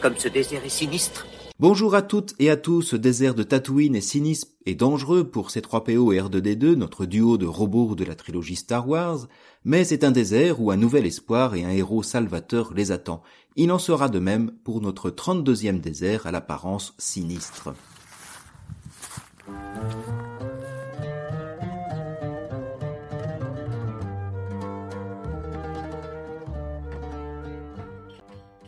comme ce désert est sinistre. Bonjour à toutes et à tous, ce désert de Tatooine est sinistre et dangereux pour C3PO et R2D2, notre duo de robots de la trilogie Star Wars, mais c'est un désert où un nouvel espoir et un héros salvateur les attend. Il en sera de même pour notre 32e désert à l'apparence sinistre.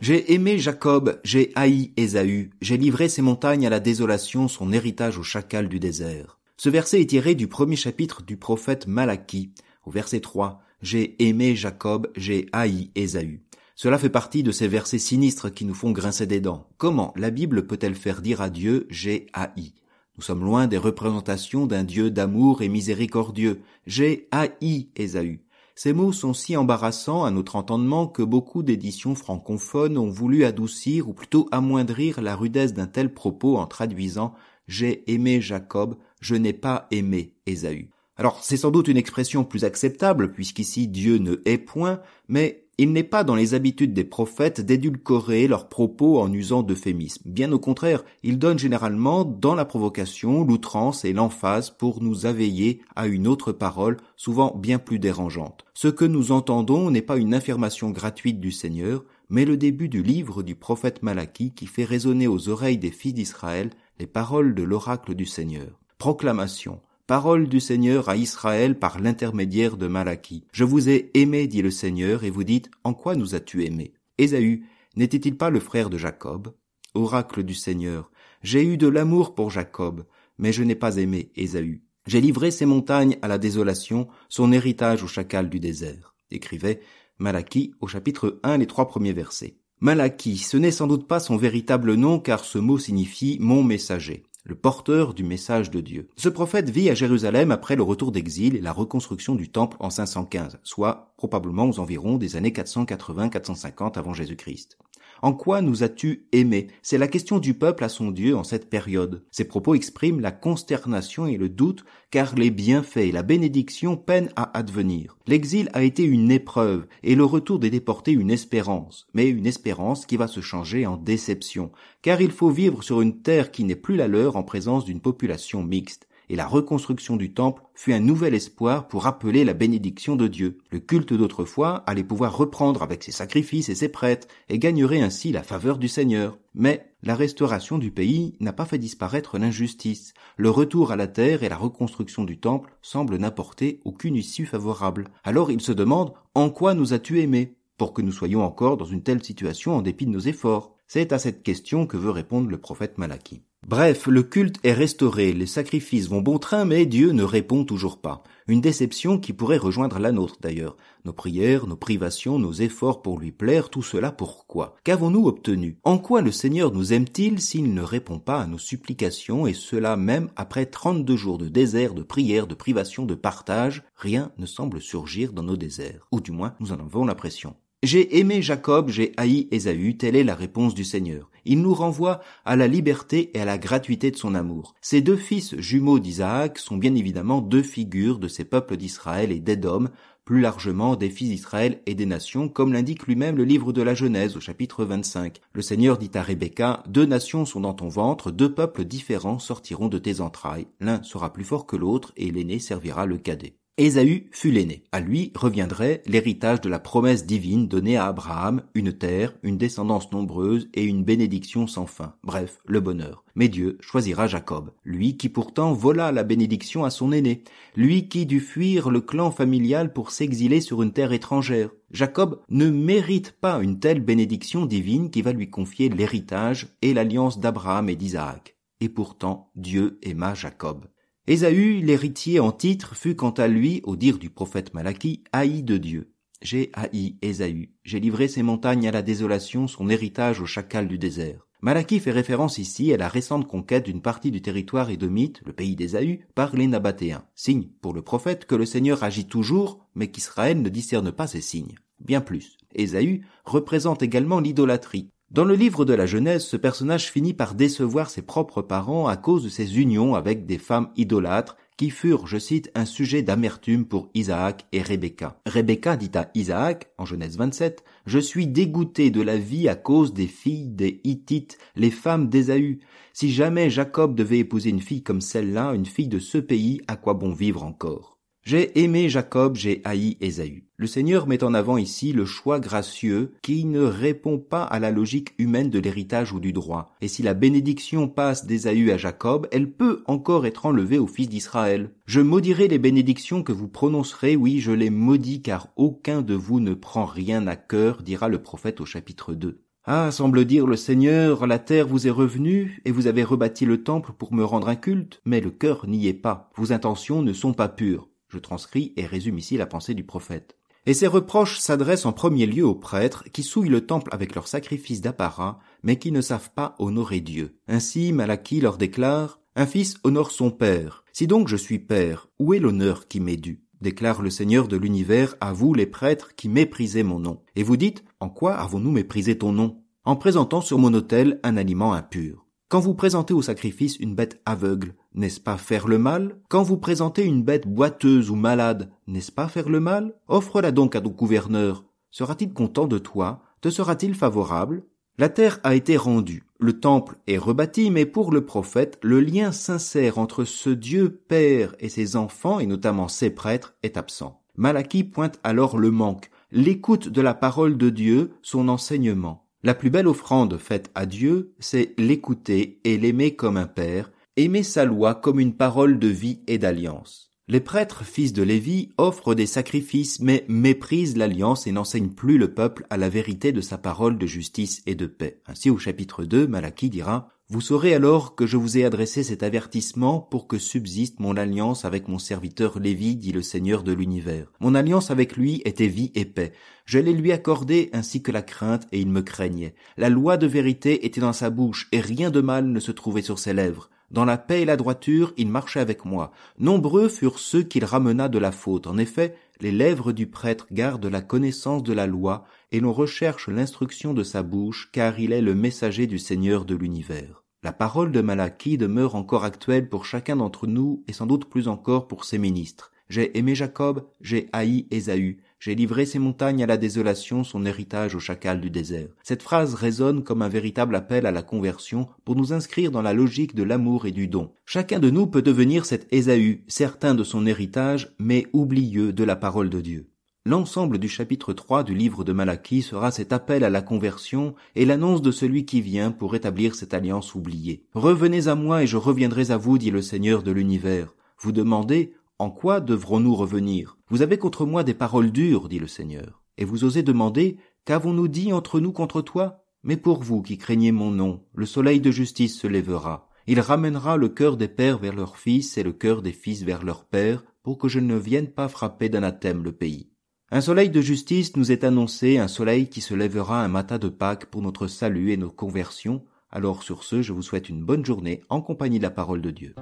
J'ai aimé Jacob, j'ai haï Ésaü, j'ai livré ces montagnes à la désolation, son héritage au chacal du désert. Ce verset est tiré du premier chapitre du prophète Malachie, au verset 3. J'ai aimé Jacob, j'ai haï Ésaü. Cela fait partie de ces versets sinistres qui nous font grincer des dents. Comment la Bible peut-elle faire dire à Dieu j'ai haï ? Nous sommes loin des représentations d'un Dieu d'amour et miséricordieux. J'ai haï Ésaü. Ces mots sont si embarrassants à notre entendement que beaucoup d'éditions francophones ont voulu adoucir ou plutôt amoindrir la rudesse d'un tel propos en traduisant « J'ai aimé Jacob, je n'ai pas aimé Ésaü ». Alors c'est sans doute une expression plus acceptable puisqu'ici Dieu ne hait point, mais il n'est pas dans les habitudes des prophètes d'édulcorer leurs propos en usant d'euphémismes. Bien au contraire, ils donnent généralement dans la provocation, l'outrance et l'emphase pour nous éveiller à une autre parole, souvent bien plus dérangeante. Ce que nous entendons n'est pas une affirmation gratuite du Seigneur, mais le début du livre du prophète Malachie qui fait résonner aux oreilles des fils d'Israël les paroles de l'oracle du Seigneur. Proclamation. Parole du Seigneur à Israël par l'intermédiaire de Malachie. Je vous ai aimé, dit le Seigneur, et vous dites, en quoi nous as-tu aimé? Ésaü, n'était-il pas le frère de Jacob? Oracle du Seigneur, j'ai eu de l'amour pour Jacob, mais je n'ai pas aimé Ésaü. J'ai livré ses montagnes à la désolation, son héritage au chacal du désert. Écrivait Malachie au chapitre 1, les 3 premiers versets. Malachie, ce n'est sans doute pas son véritable nom car ce mot signifie « mon messager ». Le porteur du message de Dieu. Ce prophète vit à Jérusalem après le retour d'exil et la reconstruction du temple en 515, soit probablement aux environs des années 480-450 avant Jésus-Christ. « En quoi nous as-tu aimé ?» C'est la question du peuple à son Dieu en cette période. Ces propos expriment la consternation et le doute, car les bienfaits et la bénédiction peinent à advenir. L'exil a été une épreuve, et le retour des déportés une espérance, mais une espérance qui va se changer en déception, car il faut vivre sur une terre qui n'est plus la leur en présence d'une population mixte. Et la reconstruction du temple fut un nouvel espoir pour rappeler la bénédiction de Dieu. Le culte d'autrefois allait pouvoir reprendre avec ses sacrifices et ses prêtres et gagnerait ainsi la faveur du Seigneur. Mais la restauration du pays n'a pas fait disparaître l'injustice. Le retour à la terre et la reconstruction du temple semblent n'apporter aucune issue favorable. Alors il se demande « En quoi nous as-tu aimé ?» pour que nous soyons encore dans une telle situation en dépit de nos efforts. C'est à cette question que veut répondre le prophète Malachie. Bref, le culte est restauré, les sacrifices vont bon train, mais Dieu ne répond toujours pas. Une déception qui pourrait rejoindre la nôtre d'ailleurs. Nos prières, nos privations, nos efforts pour lui plaire, tout cela pourquoi? Qu'avons-nous obtenu? En quoi le Seigneur nous aime-t-il s'il ne répond pas à nos supplications, et cela même après 32 jours de désert, de prières, de privations, de partage? Rien ne semble surgir dans nos déserts, ou du moins nous en avons l'impression. J'ai aimé Jacob, j'ai haï Ésaü, telle est la réponse du Seigneur. Il nous renvoie à la liberté et à la gratuité de son amour. Ces deux fils jumeaux d'Isaac sont bien évidemment deux figures de ces peuples d'Israël et d'Édom, plus largement des fils d'Israël et des nations, comme l'indique lui-même le livre de la Genèse au chapitre 25. Le Seigneur dit à Rebecca, « Deux nations sont dans ton ventre, deux peuples différents sortiront de tes entrailles. L'un sera plus fort que l'autre et l'aîné servira le cadet. » Ésaü fut l'aîné. À lui reviendrait l'héritage de la promesse divine donnée à Abraham, une terre, une descendance nombreuse et une bénédiction sans fin. Bref, le bonheur. Mais Dieu choisira Jacob, lui qui pourtant vola la bénédiction à son aîné, lui qui dut fuir le clan familial pour s'exiler sur une terre étrangère. Jacob ne mérite pas une telle bénédiction divine qui va lui confier l'héritage et l'alliance d'Abraham et d'Isaac. Et pourtant, Dieu aima Jacob. Ésaü, l'héritier en titre, fut quant à lui, au dire du prophète Malachie, haï de Dieu. J'ai haï Ésaü, j'ai livré ses montagnes à la désolation, son héritage au chacal du désert. Malachie fait référence ici à la récente conquête d'une partie du territoire édomite, le pays d'Ésaü, par les Nabatéens. Signe pour le prophète que le Seigneur agit toujours, mais qu'Israël ne discerne pas ces signes. Bien plus, Ésaü représente également l'idolâtrie. Dans le livre de la Genèse, ce personnage finit par décevoir ses propres parents à cause de ses unions avec des femmes idolâtres qui furent, je cite, un sujet d'amertume pour Isaac et Rebecca. Rebecca dit à Isaac, en Genèse 27, « Je suis dégoûtée de la vie à cause des filles des Hittites, les femmes d'Ésaü. Si jamais Jacob devait épouser une fille comme celle-là, une fille de ce pays, à quoi bon vivre encore ? » J'ai aimé Jacob, j'ai haï Ésaü. Le Seigneur met en avant ici le choix gracieux qui ne répond pas à la logique humaine de l'héritage ou du droit. Et si la bénédiction passe d'Ésaü à Jacob, elle peut encore être enlevée au fils d'Israël. « Je maudirai les bénédictions que vous prononcerez, oui, je les maudis, car aucun de vous ne prend rien à cœur, dira le prophète au chapitre 2. » Ah, semble dire le Seigneur, la terre vous est revenue et vous avez rebâti le temple pour me rendre un culte, mais le cœur n'y est pas, vos intentions ne sont pas pures. Je transcris et résume ici la pensée du prophète. Et ces reproches s'adressent en premier lieu aux prêtres qui souillent le temple avec leurs sacrifices d'apparat, mais qui ne savent pas honorer Dieu. Ainsi, Malachie leur déclare « Un fils honore son père. Si donc je suis père, où est l'honneur qui m'est dû ? » déclare le Seigneur de l'univers à vous les prêtres qui méprisez mon nom. Et vous dites « En quoi avons-nous méprisé ton nom ?» En présentant sur mon autel un aliment impur. Quand vous présentez au sacrifice une bête aveugle, n'est-ce pas faire le mal? Quand vous présentez une bête boiteuse ou malade, n'est-ce pas faire le mal? Offre-la donc à ton gouverneur. Sera-t-il content de toi? Te sera-t-il favorable? La terre a été rendue, le temple est rebâti, mais pour le prophète, le lien sincère entre ce Dieu Père et ses enfants, et notamment ses prêtres, est absent. Malachie pointe alors le manque, l'écoute de la parole de Dieu, son enseignement. La plus belle offrande faite à Dieu, c'est l'écouter et l'aimer comme un père, aimer sa loi comme une parole de vie et d'alliance. Les prêtres, fils de Lévi, offrent des sacrifices mais méprisent l'alliance et n'enseignent plus le peuple à la vérité de sa parole de justice et de paix. Ainsi au chapitre 2, Malachie dira « Vous saurez alors que je vous ai adressé cet avertissement pour que subsiste mon alliance avec mon serviteur Lévi, dit le Seigneur de l'univers. Mon alliance avec lui était vie et paix. Je l'ai lui accordée ainsi que la crainte et il me craignait. La loi de vérité était dans sa bouche et rien de mal ne se trouvait sur ses lèvres. Dans la paix et la droiture, il marchait avec moi. Nombreux furent ceux qu'il ramena de la faute. En effet, les lèvres du prêtre gardent la connaissance de la loi et l'on recherche l'instruction de sa bouche, car il est le messager du Seigneur de l'univers. » La parole de Malachie demeure encore actuelle pour chacun d'entre nous et sans doute plus encore pour ses ministres. « J'ai aimé Jacob, j'ai haï Ésaü. J'ai livré ses montagnes à la désolation, son héritage au chacal du désert. » Cette phrase résonne comme un véritable appel à la conversion pour nous inscrire dans la logique de l'amour et du don. Chacun de nous peut devenir cet Ésaü, certain de son héritage, mais oublieux de la parole de Dieu. L'ensemble du chapitre 3 du livre de Malachie sera cet appel à la conversion et l'annonce de celui qui vient pour rétablir cette alliance oubliée. « Revenez à moi et je reviendrai à vous, dit le Seigneur de l'univers. Vous demandez, en quoi devrons-nous revenir ? Vous avez contre moi des paroles dures, dit le Seigneur, et vous osez demander, qu'avons-nous dit entre nous contre toi ? Mais pour vous qui craignez mon nom, le soleil de justice se lèvera. Il ramènera le cœur des pères vers leurs fils et le cœur des fils vers leurs pères, pour que je ne vienne pas frapper d'anathème le pays. » Un soleil de justice nous est annoncé, un soleil qui se lèvera un matin de Pâques pour notre salut et nos conversions. Alors sur ce, je vous souhaite une bonne journée en compagnie de la parole de Dieu.